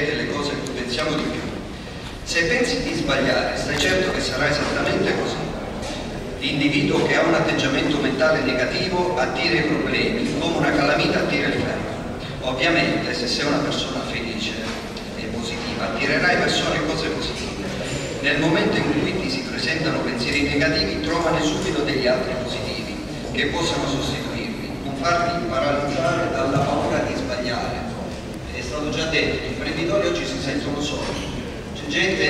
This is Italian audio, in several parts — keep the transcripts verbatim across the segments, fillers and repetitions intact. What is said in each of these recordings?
rete le cose che pensiamo di più. Se pensi di sbagliare, stai certo che sarà esattamente così. L'individuo che ha un atteggiamento mentale negativo attira i problemi, come una calamita attira il ferro. Ovviamente, se sei una persona felice e positiva, attirerai persone e cose positive. Nel momento in cui ti si presentano pensieri negativi, trovane subito degli altri positivi che possano sostituirli, non farti paralizzare dalla paura di sbagliare. È stato già detto, gli imprenditori oggi si sentono soli. C'è gente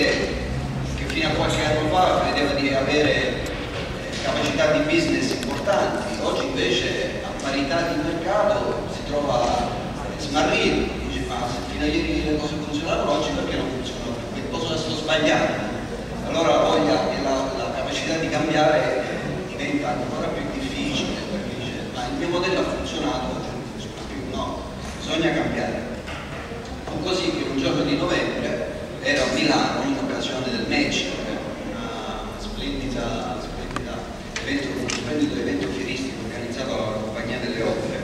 che fino a qualche anno fa credeva di avere capacità di business importanti, oggi invece a parità di mercato si trova smarrito, dice ma se fino a ieri le cose funzionavano, oggi perché non funzionano? Perché possono essere sbagliate. Allora la voglia e la, la capacità di cambiare diventa ancora più difficile, perché dice ma il mio modello ha funzionato, oggi non funziona più, no, bisogna cambiare. Fu così che un giorno di novembre ero a Milano in occasione del match, una splendida Evento, un splendido evento fieristico organizzato dalla Compagnia delle Opere.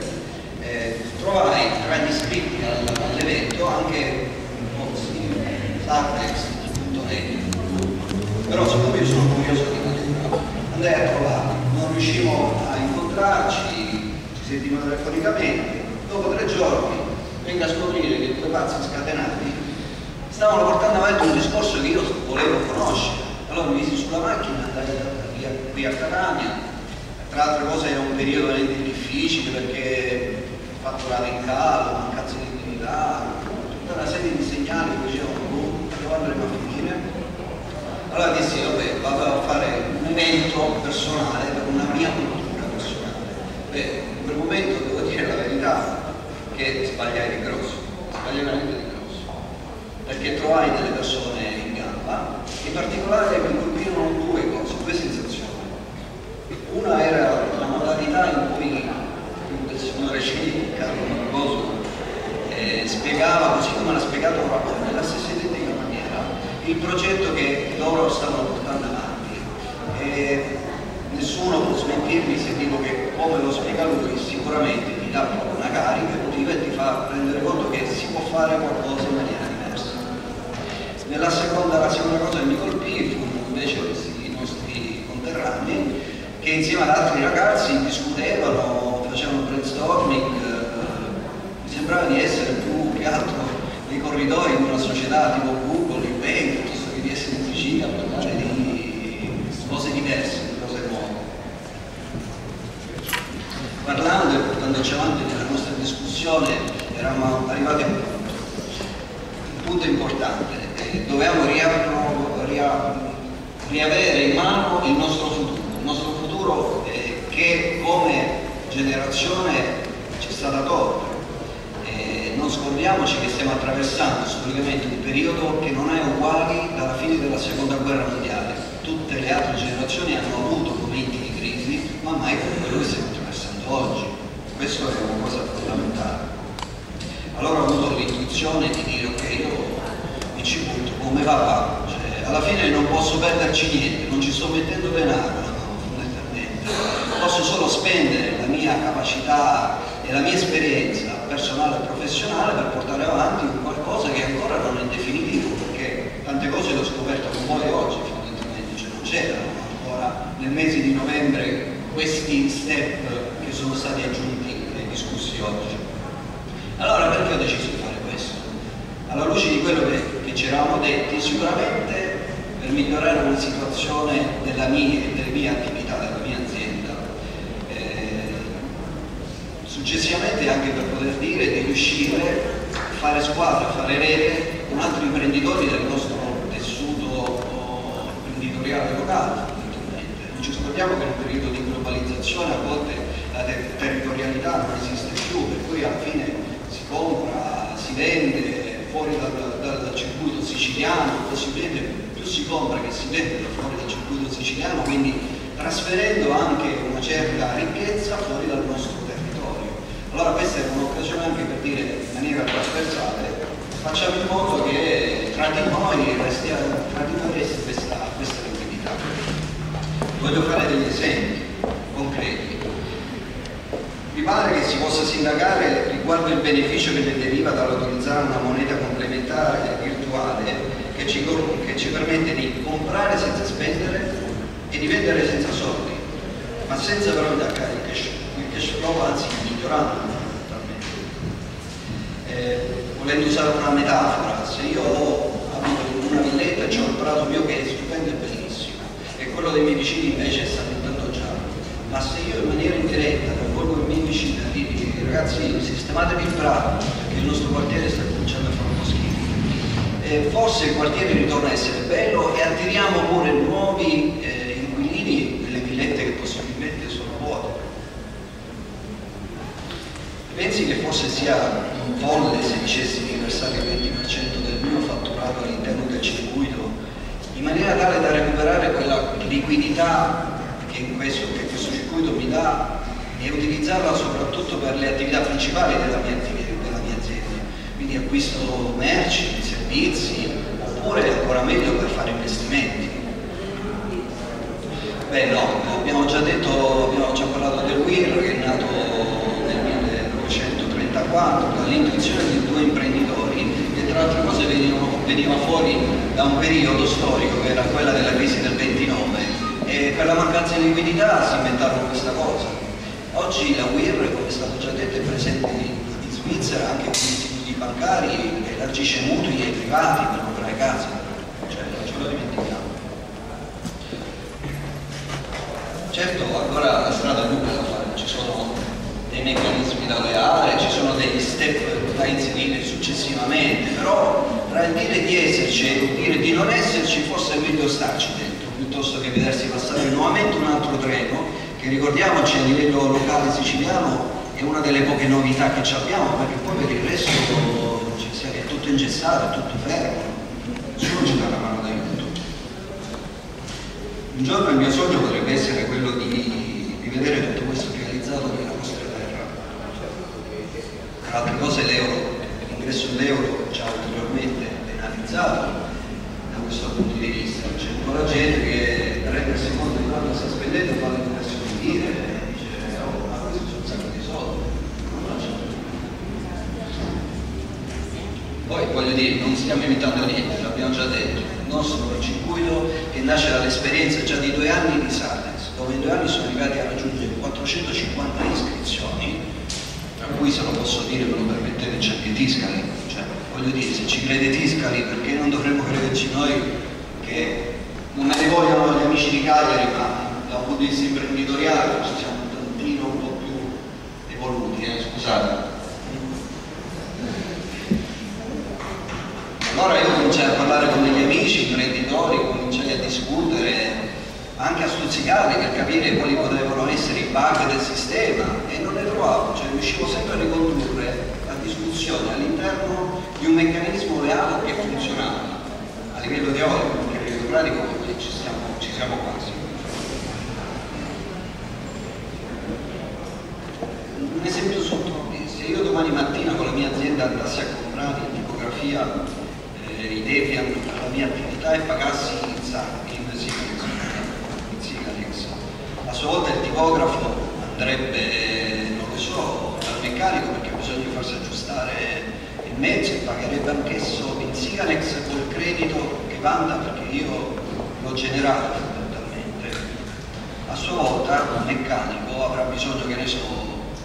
Eh, trovai tra gli iscritti all'evento anche Sardex punto net, però siccome io sono curioso di natura, andai a trovarlo, non riuscimo a incontrarci, ci sentimmo telefonicamente. Dopo tre giorni vengo a scoprire che due pazzi scatenati stavano portando avanti un discorso che io volevo conoscere. Allora mi misi sulla macchina, andai qui a Catania, tra l'altra cosa era un periodo difficile perché fatturava in calo, mancanza di attività, tutta una serie di segnali che dicevano dove andremo a finire. Allora dissi vabbè, vado a fare un evento personale per una mia cultura personale. Beh, in quel momento devo dire la verità che sbagliai di grosso, sbagliai veramente di grosso, perché trovai delle persone in gamba, in particolare mi colpirono due cose, due sensazioni. Una era la modalità in cui il signore Cini, Carlo Mancosu, eh, spiegava, così come l'ha spiegato proprio nella stessa identica maniera, il progetto che loro stavano portando avanti. E nessuno può smentirmi se dico che, come lo spiega lui, sicuramente ti dà una carica emotiva e ti fa rendere conto che si può fare qualcosa in maniera diversa. Nella seconda, la seconda cosa che mi colpì fu invece i nostri conterranei, che insieme ad altri ragazzi discutevano, facevano brainstorming, mi sembrava di essere più che altro nei corridoi di una società tipo Google, il Bank, piuttosto che di essere in Sicilia a parlare di cose diverse, di cose nuove. Parlando e portandoci avanti nella nostra discussione eravamo arrivati a un punto, un punto importante, eh, dovevamo riavere in mano il nostro futuro, il nostro futuro che come generazione ci è stata tolta. Eh, non scordiamoci che stiamo attraversando storicamente un periodo che non è uguale dalla fine della seconda guerra mondiale. Tutte le altre generazioni hanno avuto momenti di crisi, ma mai come quello che stiamo attraversando oggi. Questo è una cosa fondamentale. Allora ho avuto l'intuizione di dire ok, io mi ci butto, come va va. Cioè, alla fine non posso perderci niente, non ci sto mettendo denaro. Posso solo spendere la mia capacità e la mia esperienza personale e professionale per portare avanti qualcosa che ancora non è definitivo, perché tante cose le ho scoperte con voi oggi, fondamentalmente, cioè non c'erano ancora nel mese di novembre questi step che sono stati aggiunti e discussi oggi. Allora perché ho deciso di fare questo? Alla luce di quello che, che ci eravamo detti, sicuramente per migliorare una situazione della mia e delle mie attività, della mia azienda. Eh, successivamente anche per poter dire di riuscire a fare squadra, a fare rete con altri imprenditori del nostro tessuto imprenditoriale locale. Non ci scordiamo che in un periodo di globalizzazione a volte la ter territorialità non esiste più, per cui alla fine si compra, si vende fuori dal, dal, dal circuito siciliano, così vede si compra che si vende fuori dal circuito siciliano, quindi trasferendo anche una certa ricchezza fuori dal nostro territorio. Allora questa è un'occasione anche per dire in maniera trasversale facciamo in modo che tra di noi resti, tra di noi resti questa, questa liquidità. Voglio fare degli esempi concreti. Mi pare che si possa sindacare riguardo il beneficio che ne deriva dall'utilizzare una moneta complementare permette di comprare senza spendere e di vendere senza soldi, ma senza però intaccare il cash, il cash flow, anzi migliorando fondamentalmente. Eh, volendo usare una metafora, se io abito in una villetta e c'è un prato mio che è stupendo e bellissimo e quello dei miei vicini invece sta diventando giallo, ma se io in maniera indiretta coinvolgo i miei vicini a dirgli ragazzi sistematevi il prato che il nostro quartiere sta cominciando a fare un po' schifo, eh, forse il quartiere ritorna a essere bello e attiriamo pure nuovi eh, che possibilmente sono vuote. Pensi che forse sia un folle se dicessi di versare il venti per cento del mio fatturato all'interno del circuito in maniera tale da recuperare quella liquidità che, in questo, che questo circuito mi dà e utilizzarla soprattutto per le attività principali della mia, della mia azienda, quindi acquisto merci, servizi, oppure ancora meglio per fare investimenti? Beh no, abbiamo già detto, abbiamo già parlato del W I R che è nato nel millenovecentotrentaquattro dall'intuizione di due imprenditori che tra l'altro cose veniva fuori da un periodo storico che era quella della crisi del ventinove e per la mancanza di liquidità si inventarono questa cosa. Oggi la W I R, come è stato già detto, è presente in Svizzera anche con istituti bancari che elargisce mutui ai privati per comprare case, cioè non ce lo dimentichiamo. Certo, ancora la strada è lunga da fare, ci sono dei meccanismi da creare, ci sono degli step da inserire successivamente, però tra il dire di esserci e il dire di non esserci forse è meglio starci dentro, piuttosto che vedersi passare nuovamente un altro treno, che ricordiamoci a livello locale siciliano è una delle poche novità che ci abbiamo, perché poi per il resto cioè, è tutto ingessato, è tutto fermo, nessuno ci dà la mano d'aiuto. Un giorno il mio sogno potrebbe essere quello di, di vedere tutto questo realizzato nella nostra terra. Tra altre cose l'euro, l'ingresso dell'euro ci ha ulteriormente penalizzato da questo punto di vista. C'è ancora gente che rendersi conto di quanto sta spendendo e fa le conversioni di lire e dice oh ma questo sono un sacco di soldi, non facciamo. Poi voglio dire, non stiamo inventando niente, l'abbiamo già detto. Il nostro circuito che nasce dall'esperienza già di due anni di Sardex, dove in due anni sono arrivati a raggiungere quattrocentocinquanta iscrizioni, tra cui, se lo posso dire, me lo permettete, c'è anche Tiscali, cioè voglio dire, se ci crede Tiscali perché non dovremmo crederci noi, che non me ne vogliono gli amici di Cagliari, ma da un punto di vista imprenditoriale ci siamo un tantino un po' più evoluti, eh, scusate. Allora io cominciai a parlare con degli amici imprenditori, cominciai a discutere, anche a stuzzicarli per capire quali potevano essere i bug del sistema e non ne trovavo, cioè riuscivo sempre a ricondurre la discussione all'interno di un meccanismo reale che funzionava a livello teorico, perché a livello pratico ci siamo, ci siamo quasi. Un esempio sotto, se io domani mattina con la mia azienda andassi a comprare in tipografia i devi alla mia attività e pagassi in Sigalex, a sua volta il tipografo andrebbe, non lo so, al meccanico perché bisogna farsi aggiustare il mezzo e pagherebbe anch'esso in Sigalex col credito che vanta perché io l'ho generato fondamentalmente. A sua volta un meccanico avrà bisogno, che ne so,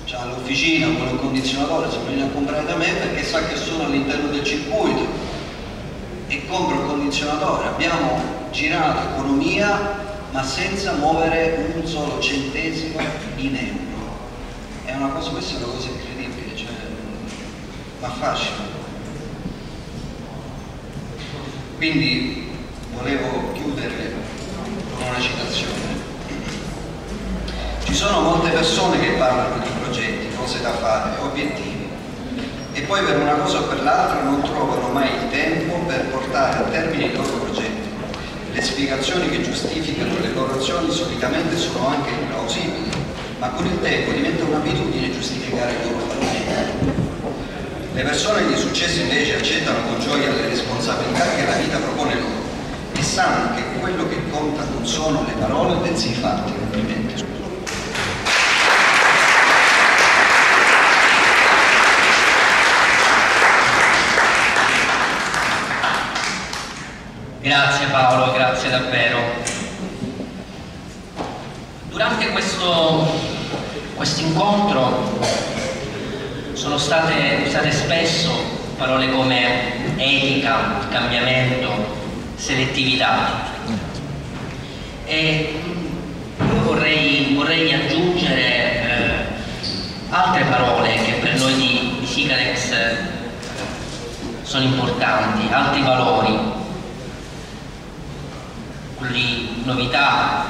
cioè all'officina con un condizionatore, si viene a comprare da me perché sa che sono all'interno del circuito e compro il condizionatore. Abbiamo girato economia ma senza muovere un solo centesimo in euro. È una cosa, questa è una cosa incredibile, cioè ma affascina. Quindi volevo chiudere con una citazione. Ci sono molte persone che parlano di progetti, cose da fare, obiettivi, e poi per una cosa o per l'altra non trovano mai il tempo per portare a termine i loro progetti. Le spiegazioni che giustificano le loro azioni solitamente sono anche plausibili, ma con il tempo diventa un'abitudine giustificare i loro fallimenti. Le persone di successo invece accettano con gioia le responsabilità che la vita propone loro e sanno che quello che conta non sono le parole, bensì i fatti. Complimenti. Grazie Paolo, grazie davvero. Durante questo quest incontro sono state usate spesso parole come etica, cambiamento, selettività. E io vorrei, vorrei aggiungere eh, altre parole che per noi di, di Sigalex sono importanti, altri valori, quello di novità,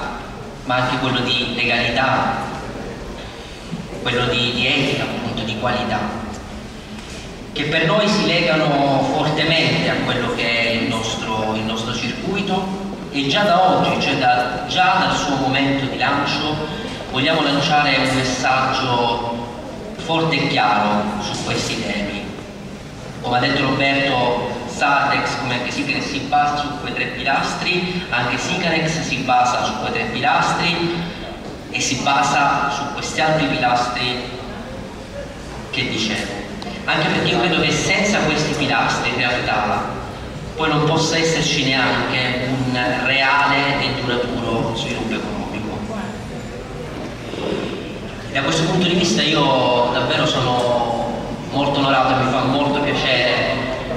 ma anche quello di legalità, quello di, di etica, appunto, di qualità, che per noi si legano fortemente a quello che è il nostro, il nostro circuito. E già da oggi, cioè da, già dal suo momento di lancio, vogliamo lanciare un messaggio forte e chiaro su questi temi. Come ha detto Roberto, Sardex, come anche Sicanex, si basa su quei tre pilastri, anche Sicanex si basa su quei tre pilastri e si basa su questi altri pilastri che dicevo. Anche perché io credo che senza questi pilastri in realtà poi non possa esserci neanche un reale e duraturo sviluppo economico. E da questo punto di vista io davvero sono molto onorato, mi fa molto piacere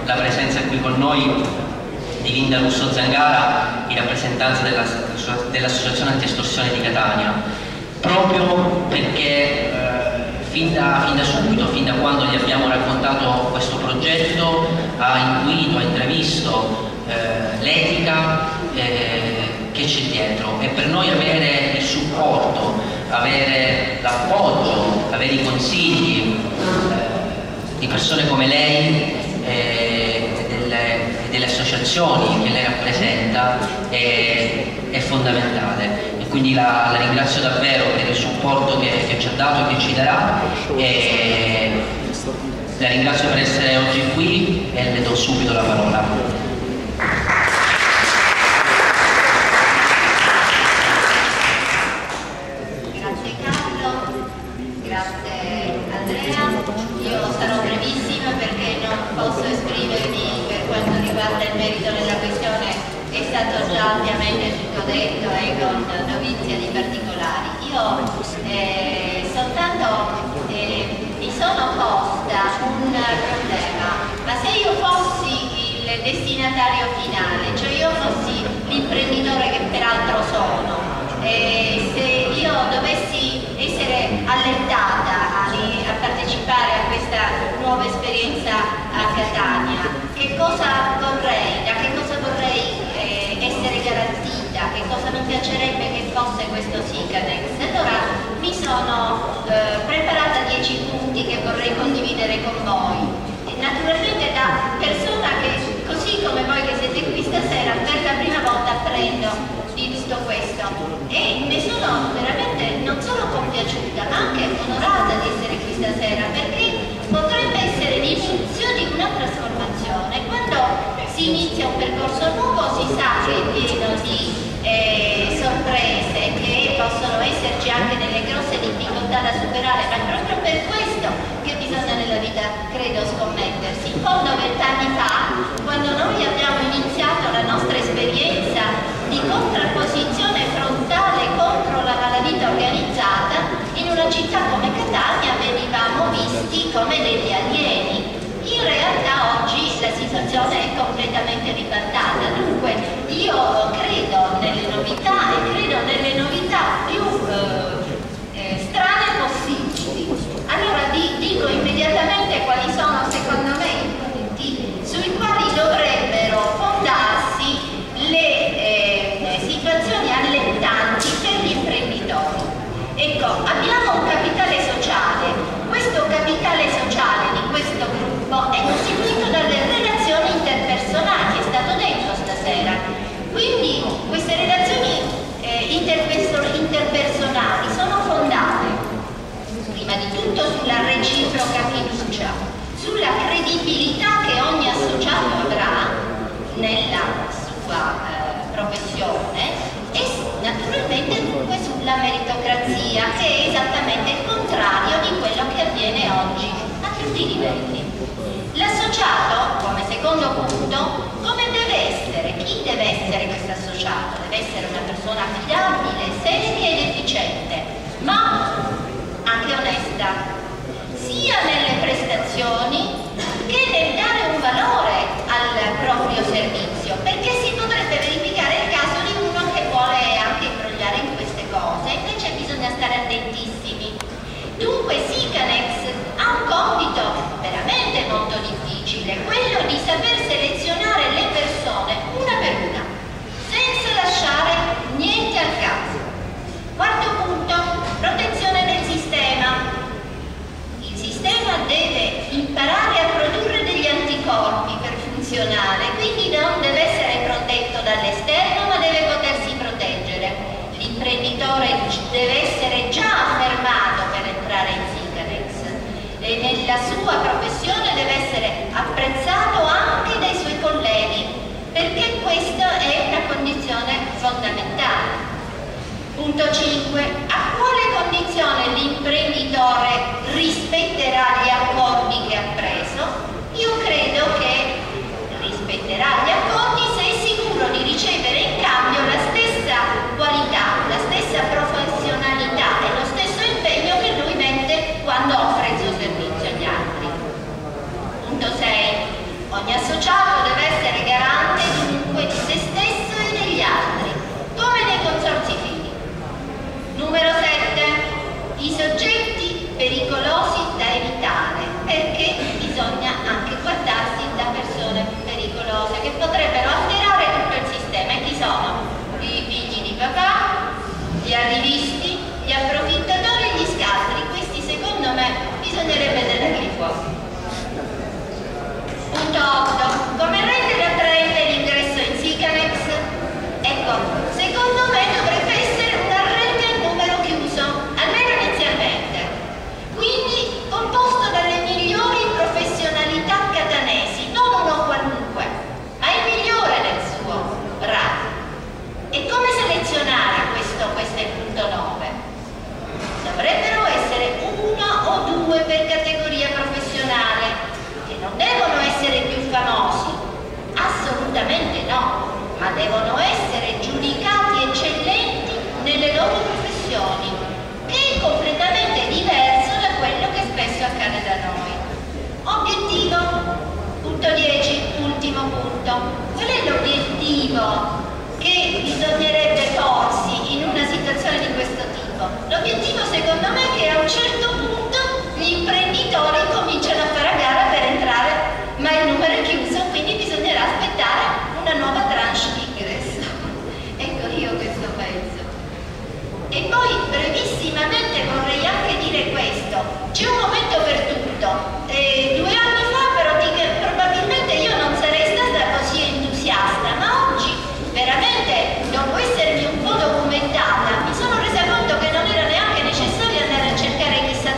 la presenza qui con noi di Linda Russo Zangara in rappresentanza dell'Associazione Antiestorsione di Catania, proprio perché eh, fin, da, fin da subito, fin da quando gli abbiamo raccontato questo progetto, ha intuito, ha intravisto eh, l'etica eh, che c'è dietro, e per noi avere il supporto, avere l'appoggio, avere i consigli eh, di persone come lei eh, e delle, delle associazioni che lei rappresenta è, è fondamentale. E quindi la, la ringrazio davvero per il supporto che, che ci ha dato e che ci darà. E, La ringrazio per essere oggi qui e le do subito la parola. Grazie Carlo, grazie Andrea. Io sarò brevissima perché non posso esprimermi per quanto riguarda il merito della questione, è stato già ampiamente tutto detto e con novizia di particolari. Io eh, soltanto eh, mi sono posta un problema: ma se io fossi il destinatario finale, cioè io fossi l'imprenditore che peraltro sono, e se io dovessi essere allettata a partecipare a questa nuova esperienza a Catania, che cosa vorrei, da che cosa vorrei essere garantita, che cosa mi piacerebbe che fosse questo Sicanex? Allora mi sono eh, preparata dieci punti che vorrei condividere con voi, naturalmente da persona che, così come voi che siete qui stasera, per la prima volta apprendo di tutto questo, e ne sono veramente non solo compiaciuta ma anche onorata di essere qui stasera, perché potrebbe essere l'inizio di una trasformazione. Quando si inizia un percorso nuovo si sa che è pieno di eh, sorprese, che possono esserci anche delle grosse difficoltà da superare, ma proprio per questo che bisogna nella vita, credo, scommettersi. In fondo, vent'anni fa, quando noi abbiamo iniziato la nostra esperienza di contrapposizione frontale contro la malavita organizzata, in una città come Catania venivamo visti come degli alieni. In realtà oggi la situazione è completamente ribaltata, dunque io credo nelle novità e credo nelle novità più eh, strane possibili. Allora vi dico immediatamente quali sono secondo me i punti sui quali dovrebbero fondarsi le eh, situazioni allentanti per gli imprenditori. Ecco, abbiamo un capitale sociale, questo capitale sociale di questo gruppo è costituito dalle relazioni interpersonali, è stato detto stasera. Quindi queste relazioni eh, interpersonali sono fondate prima di tutto sulla reciproca fiducia, sulla credibilità che ogni associato avrà nella sua eh, professione, e naturalmente dunque sulla meritocrazia, che è esattamente il contrario di quello che avviene oggi a tutti i livelli. L'associato, come secondo punto, come deve essere? Chi chi deve essere questo associato? Deve essere una persona affidabile, seria ed efficiente, ma anche onesta, sia nelle prestazioni che nel dare un valore al proprio servizio, perché si potrebbe verificare il caso di uno che vuole anche imbrogliare in queste cose, invece bisogna stare attentissimi. Dunque Sicanex ha un compito veramente molto difficile, quello di saper selezionare le persone una per una, senza lasciare niente al caso. Quarto punto, protezione del sistema. Il sistema deve imparare a produrre degli anticorpi per funzionare, quindi non deve essere protetto dall'esterno, ma deve potersi proteggere. L'imprenditore deve essere già affermato per entrare in Sicanex e nella sua professione deve essere apprezzato anche dai suoi colleghi, perché questa è una condizione fondamentale. Punto cinque. A quale condizione l'imprenditore rispetterà gli accordi che ha preso? Io credo che rispetterà gli accordi se è sicuro di ricevere in cambio la stessa qualità, la stessa professionalità e lo stesso impegno che lui mette quando offre il suo servizio agli altri. Punto sei. Ogni associato deve essere garante dunque di se stesso e degli altri, come nei consorzi fisici. Numero sette. I soggetti pericolosi da evitare, perché bisogna anche guardarsi da persone pericolose che potrebbero alterare tutto il sistema. E chi sono? I figli di papà, gli arrivisti, gli approfittatori e gli scaltri. Questi secondo me bisognerebbe tenerli fuori. Punto otto. Come rendere attraente l'ingresso in Sicanex? Ecco, secondo me dovrebbe essere una rete a numero chiuso, almeno inizialmente, quindi composto dalle migliori professionalità catanesi, non uno qualunque, ma il migliore del suo grado. E come selezionare questo? Questo è il punto nove. Dovrebbero essere uno o due per categoria professionale, che non devono essere più famosi, assolutamente no, ma devono essere giudicati eccellenti nelle loro professioni, che è completamente diverso da quello che spesso accade da noi. Obiettivo, punto dieci, ultimo punto. Qual è l'obiettivo che bisognerebbe porsi in una situazione di questo tipo? L'obiettivo secondo me è che a un certo punto gli imprenditori cominciano a fare a gara per entrare, ma il numero è chiuso, quindi bisognerà aspettare una nuova tranche di ingresso. Ecco, io questo penso. E poi brevissimamente vorrei anche dire questo: c'è un momento per tutto. E due anni fa però probabilmente io non sarei stata così entusiasta, ma oggi veramente, dopo essermi un po' documentata, mi sono resa conto che non era neanche necessario andare a cercare chissà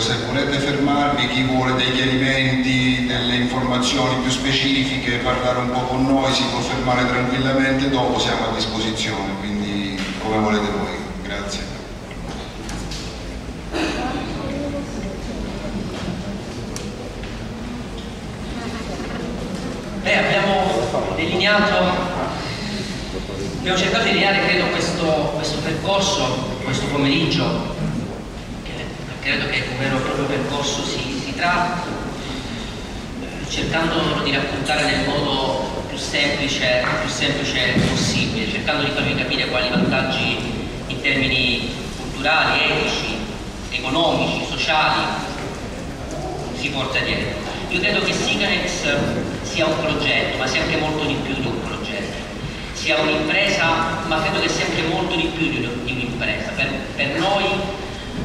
se volete fermarvi, chi vuole degli elementi, delle informazioni più specifiche, parlare un po' con noi, si può fermare tranquillamente, dopo siamo a disposizione, quindi come volete voi. Grazie. Beh, abbiamo delineato, abbiamo cercato di delineare, credo, questo, questo percorso, questo pomeriggio, che credo che un vero e proprio percorso si, si tratti, eh, cercando di raccontare nel modo più semplice, più semplice possibile, cercando di farvi capire quali vantaggi in termini culturali, etici, economici, sociali si porta dietro. Io credo che Sicanex sia un progetto, ma sia anche molto di più di un progetto, sia un'impresa, ma credo che sia anche molto di più di un'impresa. Per, per noi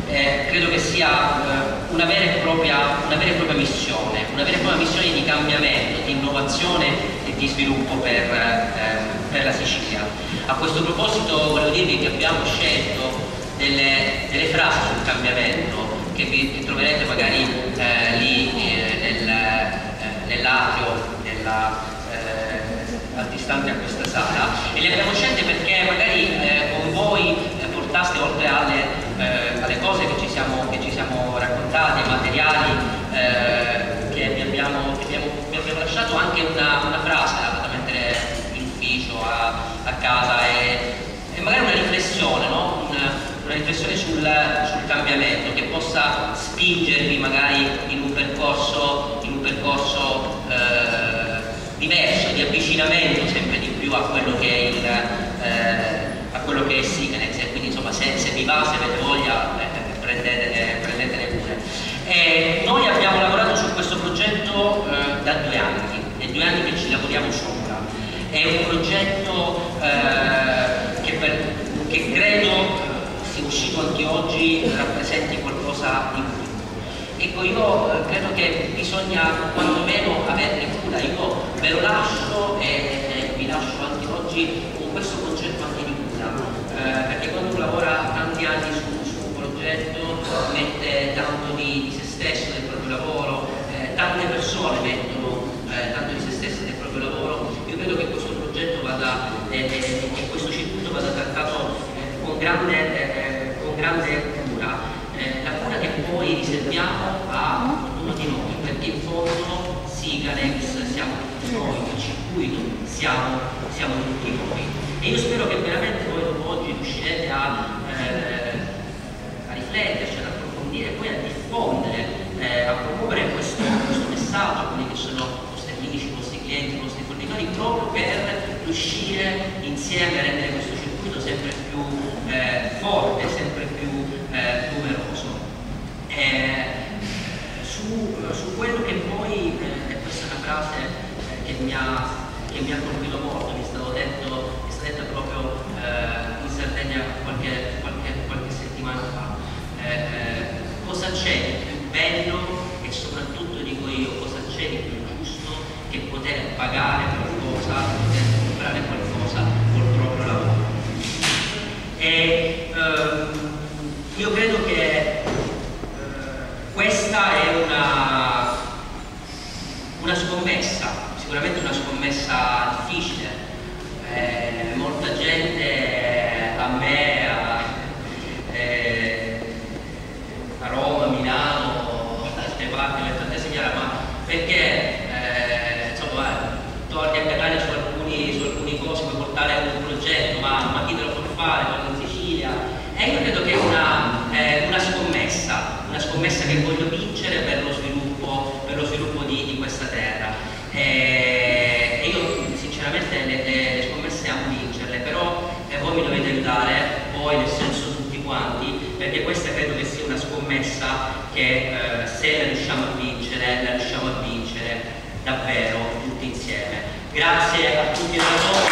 eh, credo che sia eh, una, vera e propria, una vera e propria missione, una vera e propria missione di cambiamento, di innovazione e di sviluppo per, eh, per la Sicilia. A questo proposito volevo dirvi che abbiamo scelto delle, delle frasi sul cambiamento che vi che troverete magari eh, lì eh, nel, eh, nell'atrio, nella, eh, al distante a questa sala, e le abbiamo scelte perché magari eh, con voi eh, portaste, oltre alle, eh, alle cose che ci siamo, che ci siamo raccontate, ai materiali eh, che, vi abbiamo, che vi, abbiamo, vi abbiamo lasciato, anche una, una frase da mettere in ufficio, a, a casa, e, e magari una riflessione, no? Un, una riflessione sul, sul cambiamento che possa spingervi magari in un percorso, in un percorso eh, diverso, di avvicinamento sempre di più a quello che è il eh, a quello che è Sicanex, e quindi insomma se, se vi va, se avete voglia, eh, prendetene, prendetene pure. E noi abbiamo lavorato su questo progetto eh, da due anni, è due anni che ci lavoriamo sopra. È un progetto eh, che, per, che credo uscito anche oggi rappresenti qualcosa di più. Ecco, io credo che bisogna quantomeno averne cura. Io ve lo lascio e vi lascio anche oggi con questo concetto anche di cura, eh, perché quando uno lavora tanti anni su, su un progetto mette tanto di, di se stesso, del proprio lavoro, eh, tante persone mettono eh, tanto di se stesse, del proprio lavoro. Io credo che questo progetto vada e eh, eh, questo circuito vada trattato eh, con grande eh, grande cura, eh, la cura che poi riserviamo a ognuno di noi, perché in fondo Sicanex siamo tutti noi, il circuito siamo, siamo tutti noi. E io spero che veramente voi dopo oggi riuscirete a, eh, a rifletterci, ad approfondire e poi a diffondere, eh, a promuovere questo, questo messaggio a quelli che sono i vostri amici, i vostri clienti, i vostri fornitori, proprio per riuscire insieme a rendere questo circuito sempre più eh, forte, sempre più eh, numeroso. Eh, su, su quello che poi, eh, e questa è una frase eh, che, mi ha, che mi ha colpito molto, mi è stato detto, mi è stato detto proprio eh, in Sardegna qualche, qualche, qualche settimana fa, eh, eh, cosa c'è di più bello e soprattutto, dico io, cosa c'è di più giusto che poter pagare qualcosa, poter comprare qualcosa col proprio lavoro. E ehm, io credo che eh, questa è una, una scommessa, sicuramente una scommessa difficile. Eh, molta gente a me, a, eh, a Roma, a Milano, da altre parti mi ha fatto segnalare, ma perché eh, insomma, torni a Catania su alcuni, su alcuni cosi, puoi portare un progetto, ma, ma chi te lo può fare? E io credo che è una, eh, una scommessa, una scommessa che voglio vincere per lo sviluppo, per lo sviluppo di, di questa terra. E, e io sinceramente le, le, le scommesse amo vincerle, però eh, voi mi dovete aiutare, voi nel senso tutti quanti, perché questa credo che sia una scommessa che eh, se la riusciamo a vincere, la riusciamo a vincere davvero tutti insieme. Grazie a tutti e a tutti.